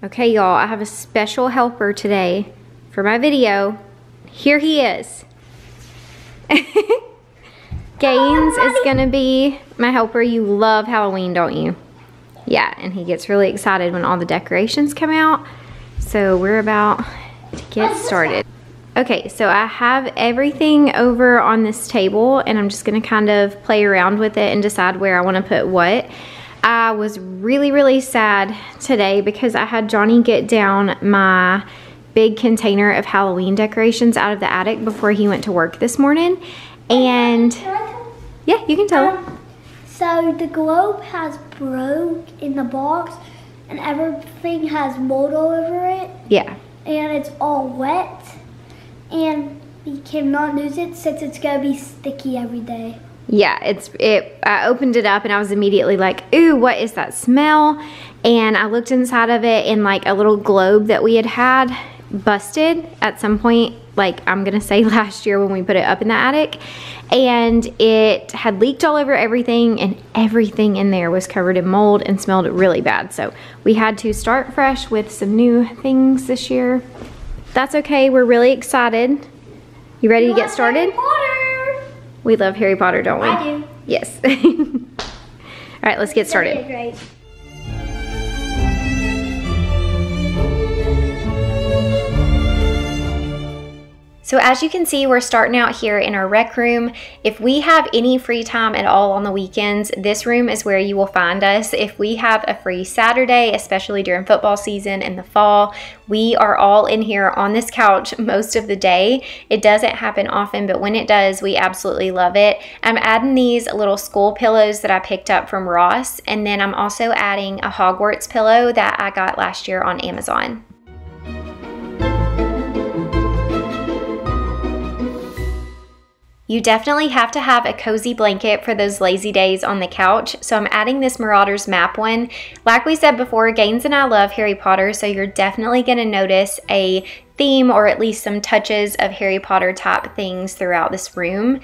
Okay, y'all, I have a special helper today for my video. Here he is. Gaines is gonna be my helper. You love Halloween, don't you? Yeah, and he gets really excited when all the decorations come out. So we're about to get started. Okay, so I have everything over on this table and I'm just gonna kind of play around with it and decide where I wanna put what. I was really sad today because I had Johnny get down my big container of Halloween decorations out of the attic before he went to work this morning. And yeah, you can tell. So the globe has broke in the box and everything has mold all over it. Yeah. And it's all wet and we cannot lose it since it's gonna be sticky every day. Yeah, I opened it up and I was immediately like, ooh, what is that smell? And I looked inside of it and like a little globe that we had busted at some point, like I'm gonna say last year when we put it up in the attic. And it had leaked all over everything and everything in there was covered in mold and smelled really bad. So we had to start fresh with some new things this year. That's okay, we're really excited. You ready to get started? We love Harry Potter, don't we? I do. Yes. All right, let's get started. Great. So as you can see, we're starting out here in our rec room. If we have any free time at all on the weekends, this room is where you will find us. If we have a free Saturday, especially during football season in the fall, we are all in here on this couch most of the day. It doesn't happen often, but when it does, we absolutely love it. I'm adding these little school pillows that I picked up from Ross, and then I'm also adding a Hogwarts pillow that I got last year on Amazon. You definitely have to have a cozy blanket for those lazy days on the couch, so I'm adding this Marauders map one. Like we said before, Gaines and I love Harry Potter, so you're definitely gonna notice a theme or at least some touches of Harry Potter type things throughout this room.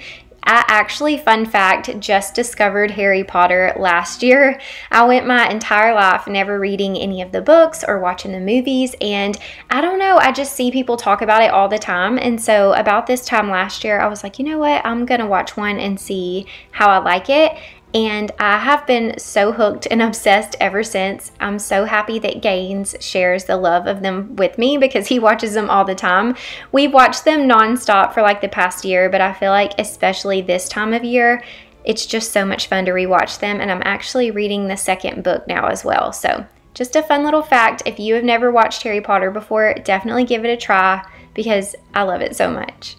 I actually, fun fact, just discovered Harry Potter last year. I went my entire life never reading any of the books or watching the movies, and I don't know, I just see people talk about it all the time, and so about this time last year, I was like, you know what, I'm gonna watch one and see how I like it, and I have been so hooked and obsessed ever since. I'm so happy that Gaines shares the love of them with me because he watches them all the time. We've watched them nonstop for like the past year, but I feel like especially this time of year, it's just so much fun to rewatch them, and I'm actually reading the second book now as well. So just a fun little fact, if you have never watched Harry Potter before, definitely give it a try because I love it so much.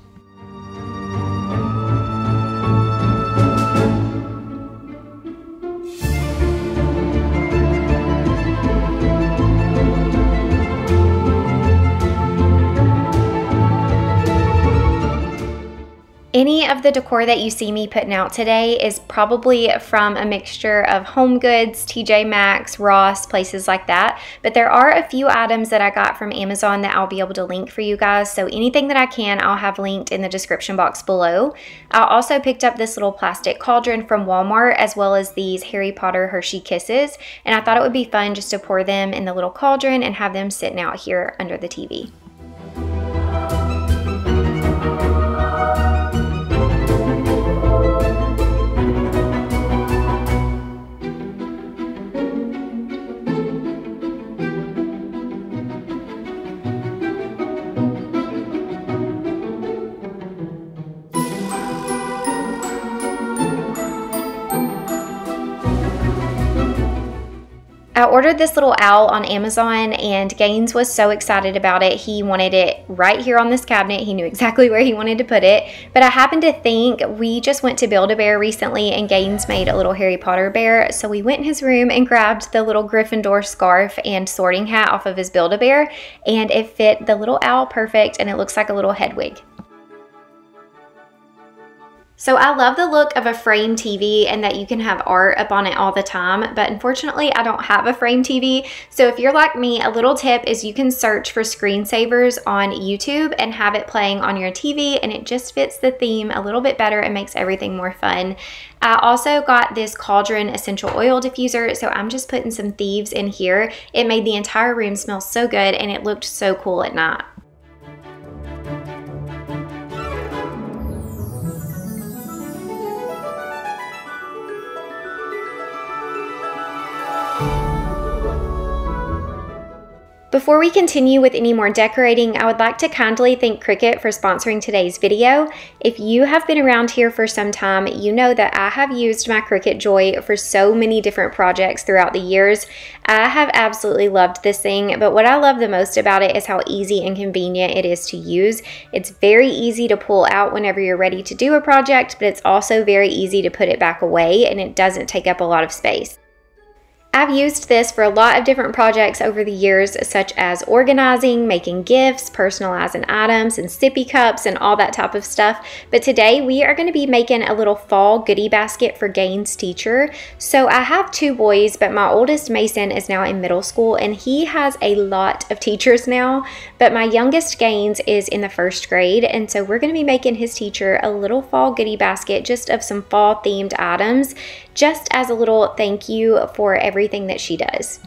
Any of the decor that you see me putting out today is probably from a mixture of Home Goods, TJ Maxx, Ross, places like that. But there are a few items that I got from Amazon that I'll be able to link for you guys. So anything that I can, I'll have linked in the description box below. I also picked up this little plastic cauldron from Walmart as well as these Harry Potter Hershey Kisses. And I thought it would be fun just to pour them in the little cauldron and have them sitting out here under the TV. I ordered this little owl on Amazon and Gaines was so excited about it. He wanted it right here on this cabinet. He knew exactly where he wanted to put it. But I happened to think, we just went to Build-A-Bear recently and Gaines made a little Harry Potter bear. So we went in his room and grabbed the little Gryffindor scarf and sorting hat off of his Build-A-Bear, and it fit the little owl perfect, and it looks like a little head wig. So I love the look of a frame TV and that you can have art up on it all the time, but unfortunately I don't have a frame TV. So if you're like me, a little tip is you can search for screensavers on YouTube and have it playing on your TV, and it just fits the theme a little bit better and makes everything more fun. I also got this cauldron essential oil diffuser, so I'm just putting some thieves in here. It made the entire room smell so good and it looked so cool at night. Before we continue with any more decorating, I would like to kindly thank Cricut for sponsoring today's video. If you have been around here for some time, you know that I have used my Cricut Joy for so many different projects throughout the years. I have absolutely loved this thing, but what I love the most about it is how easy and convenient it is to use. It's very easy to pull out whenever you're ready to do a project, but it's also very easy to put it back away, and it doesn't take up a lot of space. I've used this for a lot of different projects over the years, such as organizing, making gifts, personalizing items, and sippy cups, and all that type of stuff. But today we are going to be making a little fall goodie basket for Gaines' teacher. So I have two boys, but my oldest Mason is now in middle school, and he has a lot of teachers now. But my youngest Gaines is in the first grade, and so we're going to be making his teacher a little fall goodie basket just of some fall themed items, just as a little thank you for everything that she does.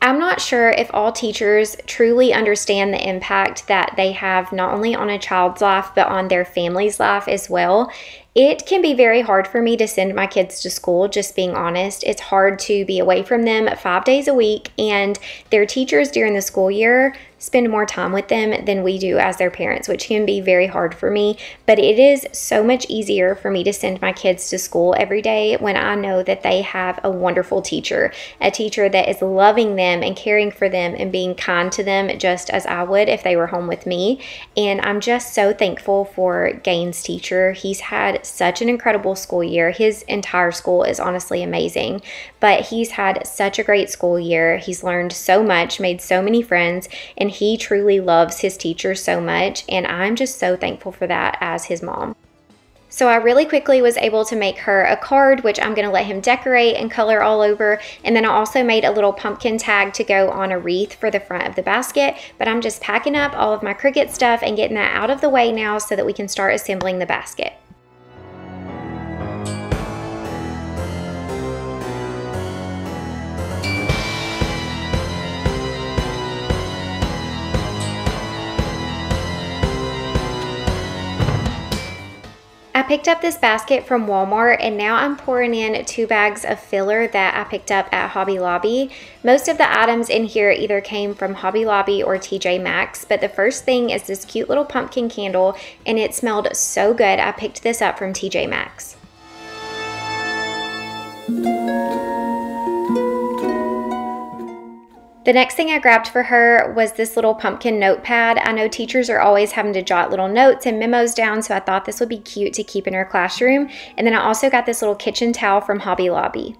I'm not sure if all teachers truly understand the impact that they have not only on a child's life, but on their family's life as well. It can be very hard for me to send my kids to school, just being honest. It's hard to be away from them 5 days a week, and their teachers during the school year spend more time with them than we do as their parents, which can be very hard for me. But it is so much easier for me to send my kids to school every day when I know that they have a wonderful teacher, a teacher that is loving them and caring for them and being kind to them, just as I would if they were home with me. And I'm just so thankful for Gaines' teacher. He's had such an incredible school year. His entire school is honestly amazing, but he's had such a great school year. He's learned so much, made so many friends, and he truly loves his teacher so much, and I'm just so thankful for that as his mom. So I really quickly was able to make her a card, which I'm going to let him decorate and color all over. And then I also made a little pumpkin tag to go on a wreath for the front of the basket. But I'm just packing up all of my Cricut stuff and getting that out of the way now so that we can start assembling the basket. I picked up this basket from Walmart, and now I'm pouring in 2 bags of filler that I picked up at Hobby Lobby. Most of the items in here either came from Hobby Lobby or TJ Maxx, but the first thing is this cute little pumpkin candle, and it smelled so good. I picked this up from TJ Maxx. The next thing I grabbed for her was this little pumpkin notepad. I know teachers are always having to jot little notes and memos down, so I thought this would be cute to keep in her classroom. And then I also got this little kitchen towel from Hobby Lobby.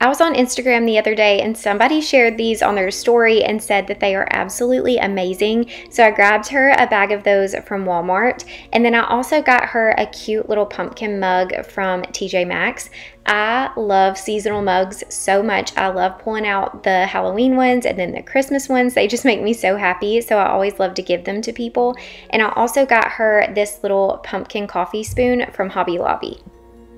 I was on Instagram the other day and somebody shared these on their story and said that they are absolutely amazing. So I grabbed her a bag of those from Walmart, and then I also got her a cute little pumpkin mug from TJ Maxx. I love seasonal mugs so much. I love pulling out the Halloween ones and then the Christmas ones. They just make me so happy, so I always love to give them to people. And I also got her this little pumpkin coffee spoon from Hobby Lobby.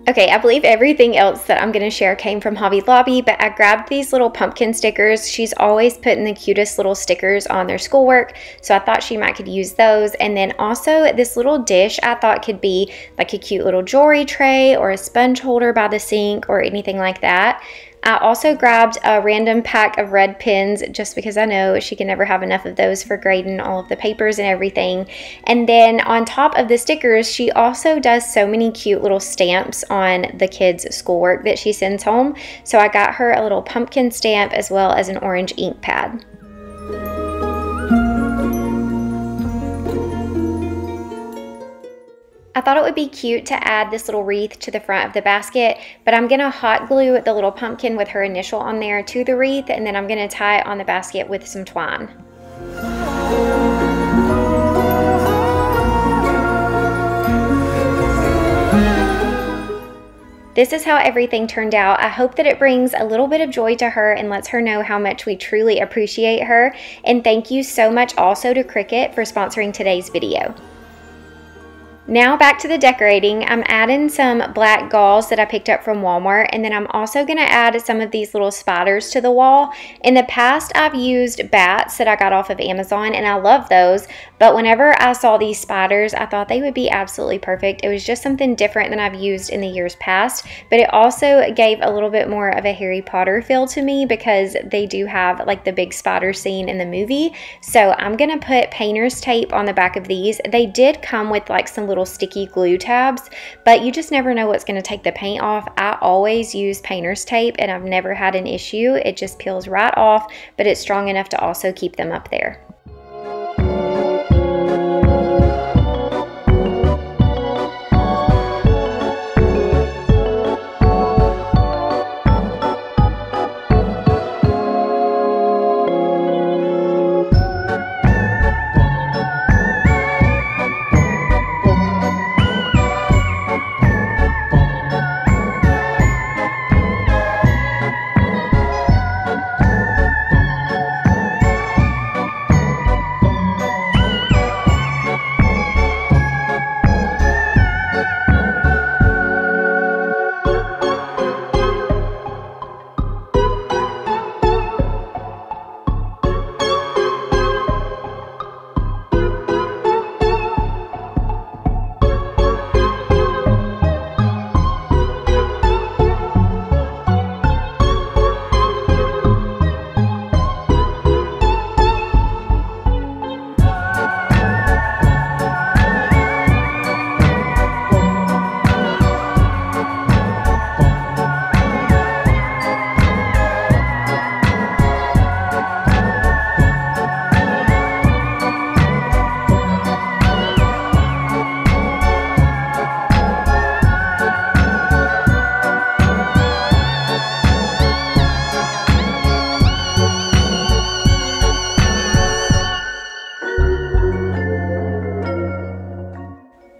Okay, I believe everything else that I'm going to share came from Hobby Lobby, but I grabbed these little pumpkin stickers. She's always putting the cutest little stickers on their schoolwork, so I thought she might could use those. And then also this little dish I thought could be like a cute little jewelry tray or a sponge holder by the sink or anything like that. I also grabbed a random pack of red pens just because I know she can never have enough of those for grading all of the papers and everything. And then on top of the stickers, she also does so many cute little stamps on the kids' schoolwork that she sends home. So I got her a little pumpkin stamp as well as an orange ink pad. I thought it would be cute to add this little wreath to the front of the basket, but I'm gonna hot glue the little pumpkin with her initial on there to the wreath, and then I'm gonna tie it on the basket with some twine. This is how everything turned out. I hope that it brings a little bit of joy to her and lets her know how much we truly appreciate her. And thank you so much also to Cricut for sponsoring today's video. Now back to the decorating. I'm adding some black gauze that I picked up from Walmart, and then I'm also gonna add some of these little spiders to the wall. In the past, I've used bats that I got off of Amazon, and I love those, but whenever I saw these spiders, I thought they would be absolutely perfect. It was just something different than I've used in the years past, but it also gave a little bit more of a Harry Potter feel to me because they do have like the big spider scene in the movie. So I'm gonna put painter's tape on the back of these. They did come with like some little sticky glue tabs, but you just never know what's going to take the paint off. I always use painter's tape and I've never had an issue. It just peels right off, but it's strong enough to also keep them up there.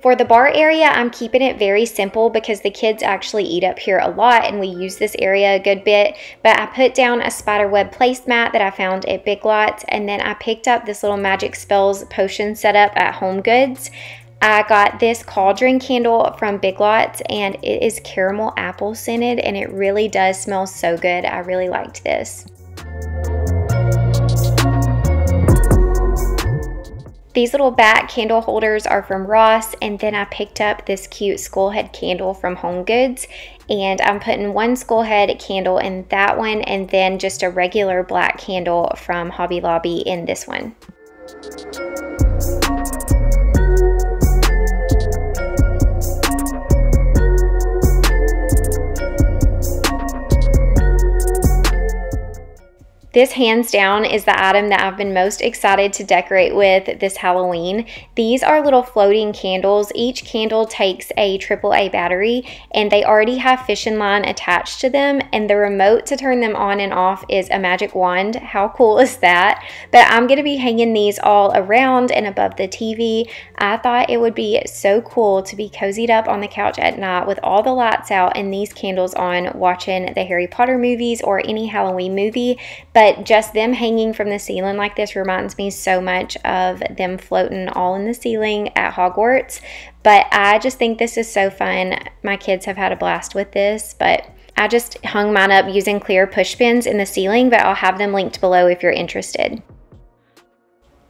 For the bar area, I'm keeping it very simple because the kids actually eat up here a lot and we use this area a good bit, but I put down a spider web placemat that I found at Big Lots, and then I picked up this little magic spells potion setup at Home Goods. I got this cauldron candle from Big Lots and it is caramel apple scented and it really does smell so good. I really liked this. These little bat candle holders are from Ross, and then I picked up this cute skull head candle from Home Goods, and I'm putting one skull head candle in that one and then just a regular black candle from Hobby Lobby in this one. This hands down is the item that I've been most excited to decorate with this Halloween. These are little floating candles. Each candle takes a AAA battery and they already have fishing line attached to them, and the remote to turn them on and off is a magic wand. How cool is that? But I'm gonna be hanging these all around and above the TV. I thought it would be so cool to be cozied up on the couch at night with all the lights out and these candles on, watching the Harry Potter movies or any Halloween movie. But just them hanging from the ceiling like this reminds me so much of them floating all in the ceiling at Hogwarts. But I just think this is so fun. My kids have had a blast with this, but I just hung mine up using clear push pins in the ceiling, but I'll have them linked below if you're interested.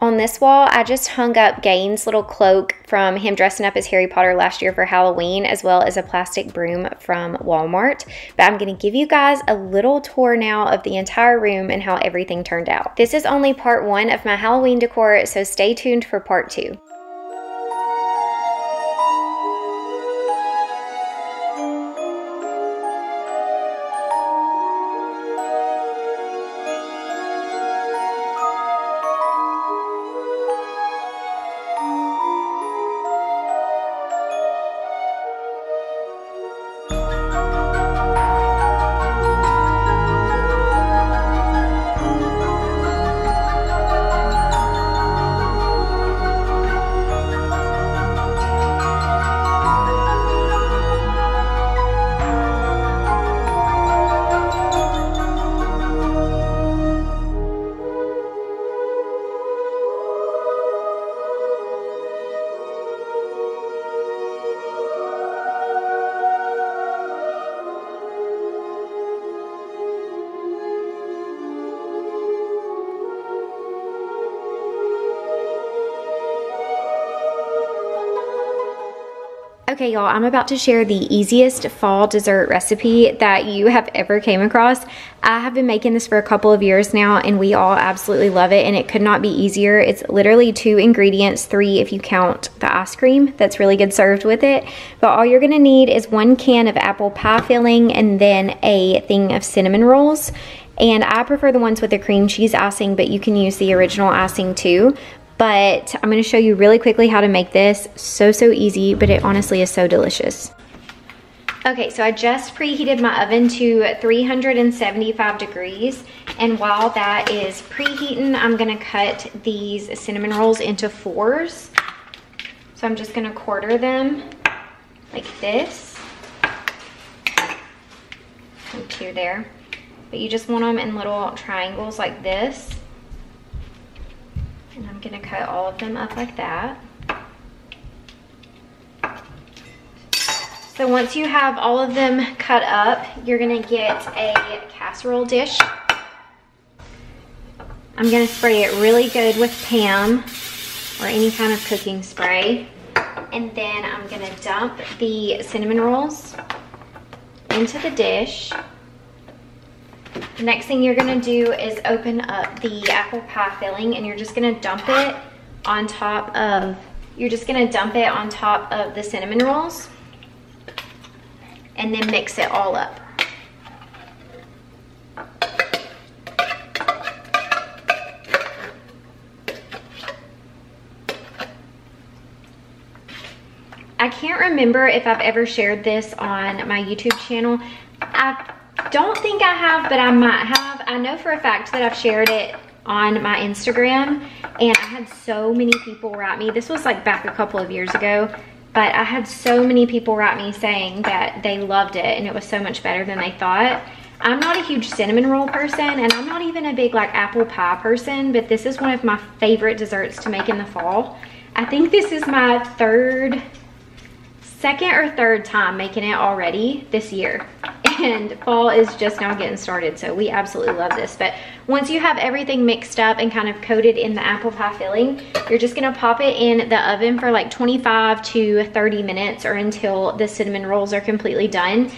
On this wall, I just hung up Gaines' little cloak from him dressing up as Harry Potter last year for Halloween, as well as a plastic broom from Walmart. But I'm gonna give you guys a little tour now of the entire room and how everything turned out. This is only part one of my Halloween decor, so stay tuned for part two. Okay, y'all, I'm about to share the easiest fall dessert recipe that you have ever came across. I have been making this for a couple of years now, and we all absolutely love it, and it could not be easier. It's literally 2 ingredients, 3 if you count the ice cream that's really good served with it. But all you're gonna need is 1 can of apple pie filling and then a thing of cinnamon rolls. And I prefer the ones with the cream cheese icing, but you can use the original icing too. But I'm gonna show you really quickly how to make this. So easy, but it honestly is so delicious. Okay, so I just preheated my oven to 375 degrees. And while that is preheating, I'm gonna cut these cinnamon rolls into 4s. So I'm just gonna quarter them like this. And 2 there. But you just want them in little triangles like this. And I'm gonna cut all of them up like that. So once you have all of them cut up, you're gonna get a casserole dish. I'm gonna spray it really good with Pam or any kind of cooking spray. And then I'm gonna dump the cinnamon rolls into the dish. The next thing you're gonna do is open up the apple pie filling, and you're just gonna dump it on top of, the cinnamon rolls, and then mix it all up. I can't remember if I've ever shared this on my YouTube channel. I don't think I have, but I might have. I know for a fact that I've shared it on my Instagram, and I had so many people write me. This was like back a couple of years ago, but I had so many people write me saying that they loved it and it was so much better than they thought. I'm not a huge cinnamon roll person, and I'm not even a big like apple pie person, but this is one of my favorite desserts to make in the fall. I think this is my second or third time making it already this year. And fall is just now getting started, so we absolutely love this. But once you have everything mixed up and kind of coated in the apple pie filling, you're just gonna pop it in the oven for like 25 to 30 minutes or until the cinnamon rolls are completely done.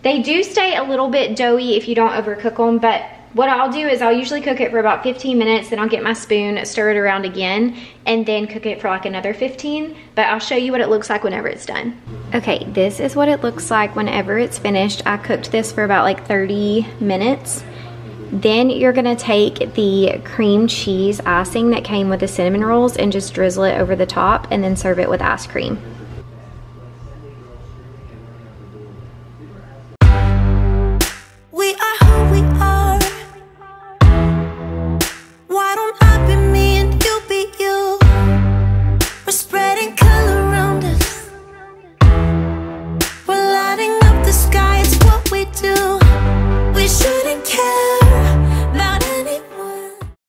They do stay a little bit doughy if you don't overcook them, but what I'll do is I'll usually cook it for about 15 minutes, then I'll get my spoon, stir it around again, and then cook it for like another 15, but I'll show you what it looks like whenever it's done. Okay, this is what it looks like whenever it's finished. I cooked this for about like 30 minutes. Then you're gonna take the cream cheese icing that came with the cinnamon rolls and just drizzle it over the top and then serve it with ice cream. We are who we are. Why don't I be